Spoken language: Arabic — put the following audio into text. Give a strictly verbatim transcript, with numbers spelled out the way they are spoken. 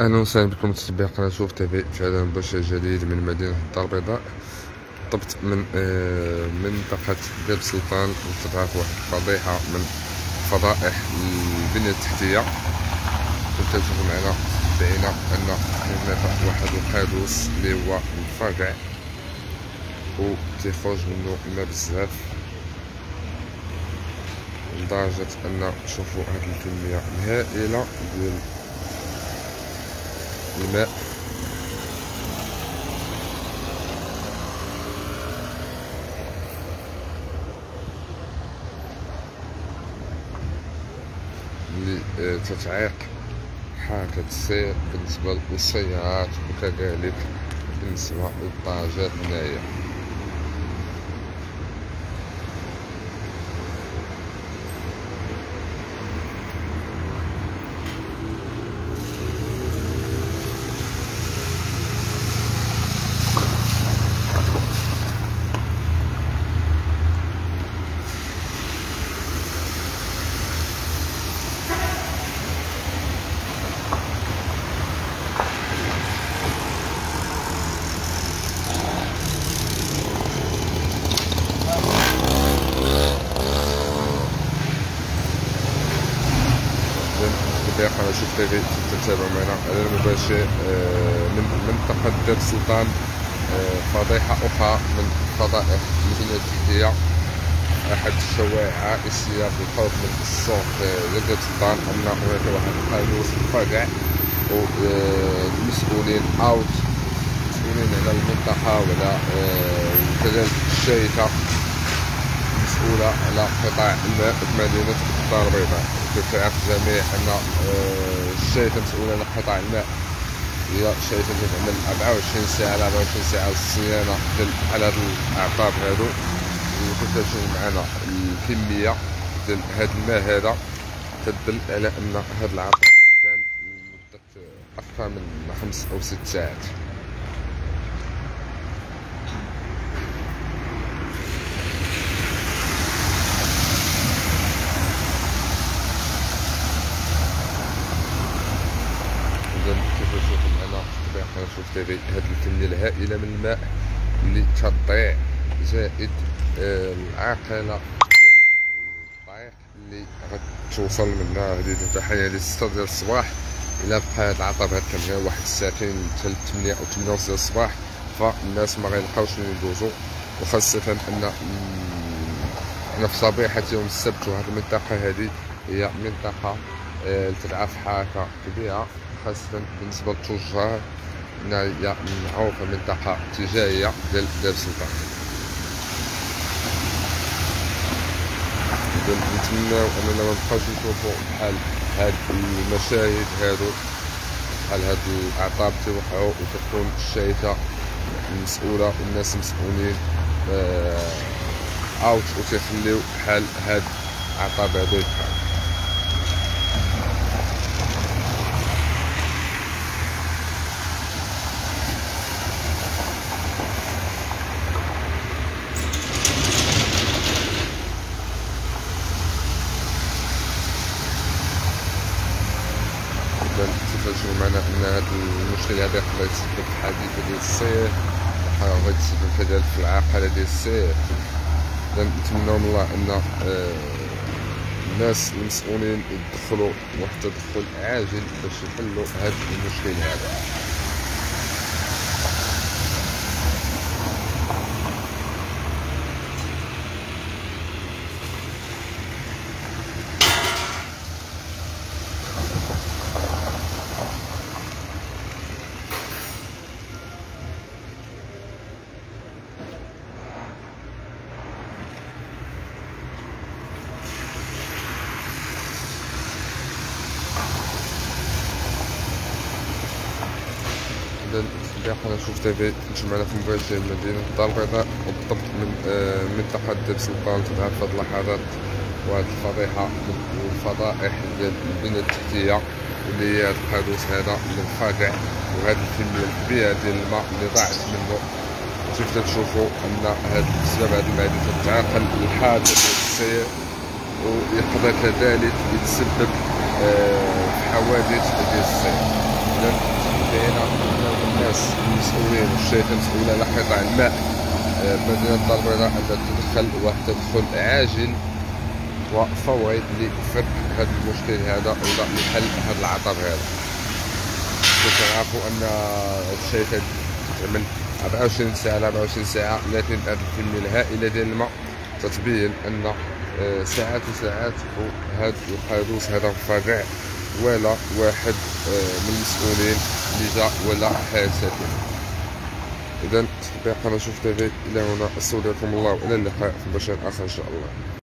اهلا وسهلا بكم تتبعوا قناه شوف تيفي في هذا المباشر الجديد من مدينه الدار البيضاء، بالضبط من آه منطقه درب السلطان. وتتعرف واحد الفضيحه من فضائح البنيه التحتيه، وتشوفوا معنا بعينا ان هنا واحد القادوس اللي هو منفجع وتيخرج منه الماء بزاف، لدرجه ان شوفوا هذه الكميه الهائله ديال الماء. لتتعيق حركة السير بالنسبة للسيارات وكذلك بالنسبة للدرجات هنايا. قناة شوف تيفي تتابع معنا على المباشر من منطقة درب السلطان، فضيحة أخرى من فضائح المدينة التحتية، أحد الشوارع الرئيسية بالقرب من السوق درب السلطان. أن هناك واحد القانوس منفجع، والمسؤولين أو المسؤولين على المنطقة وعلى وكذلك الشركة المسؤولة على قطاع الماء في مدينة الدار البيضاء. تعرف الجميع ان الشركه المسؤوله على قطاع الماء هي شركه كتعمل أربعة وعشرين ساعه على أربعة وعشرين ساعه الصيانه على هاد الاعطاب هادو. وكنت معنا الكميه ديال هاد الماء هذا تدل على ان هاد العطب كان لمده اكثر من خمس او ست ساعات. كيف شوفوا معنا تتبع قناة شوف تيفي هاد الكمية الهائلة من الماء اللي تضيع، زائد العاقلة ديال الطريق اللي غتوصل منها هادي تحية ديال ستة ديال الصباح. إلا بقى هاد العطب هاد كان واحد الساعتين حتى لتمنية أو تمنية ونص ديال الصباح، فالناس مغيلقاوش فين يدوزو، وخاصة أن حنا في صبيحة يوم السبت. وهاد المنطقة هادي هي منطقة تلعب في حركة كبيرة، خاصة بالنسبة للتجار، هنايا معروفة منطقة تجارية ديال درب السلطان. إذا نتمناو أننا منبقاوش نشوفو بحال هاد المشاهد هادو، بحال هاد الأعطاب تيوقعو، وكتكون الشركة المسؤولة والناس المسؤولين أوت وتيخليو بحال هاد الأعطاب هادو يوقعو. كنشوفو معنا ان هاد المشكل هذا يقدر يتسبب في حادثة ديال السير، يقدر يتسبب كذلك في العاقلة ديال السير. إذا نتمناو من الله ان الناس المسؤولين يدخلو واحد التدخل عاجل باش يحلو هاد المشكل هذا. إذا تتبع قناة شوف تيفي كنتو معنا في مباشر مدينة الدار البيضاء، وبالضبط من منطقة درب السلطان. تتعرف في هاد اللحظات وهاد الفضيحة من الفضائح ديال البنية التحتية واللي هي هاد القادوس هذا المنفجع، وهاد الكمية الكبيرة ديال الماء اللي ضاعت منه. كيف تشوفوا أن هاد بسبب هاد الماء اللي تتعاقل الحادث ديال السير، ويقدر كذلك يتسبب في حوادث ديال السير. جدا فهنا عندنا الناس المسؤولين والشركة المسؤولة للحفاظ على الماء بمدينة الدار البيضاء أن تدخل وتدخل عاجل وفوري لفرق هذا المشكل هذا ولا لحل هذا العطب هذا. كتعرفوا أن الشركة من أربعة وعشرين ساعة ل أربعة وعشرين ساعة لا تنبعد الكمية الهائلة ديال الماء، تتبين أن ساعات وساعات وهذا القاروس هذا فظيع ولا واحد من المسؤولين اللي جا ولا حاسد. إذا تابعوا قناة شوف تيفي إلى هنا، أستودعكم الله وإلى اللقاء في بشر آخر إن شاء الله.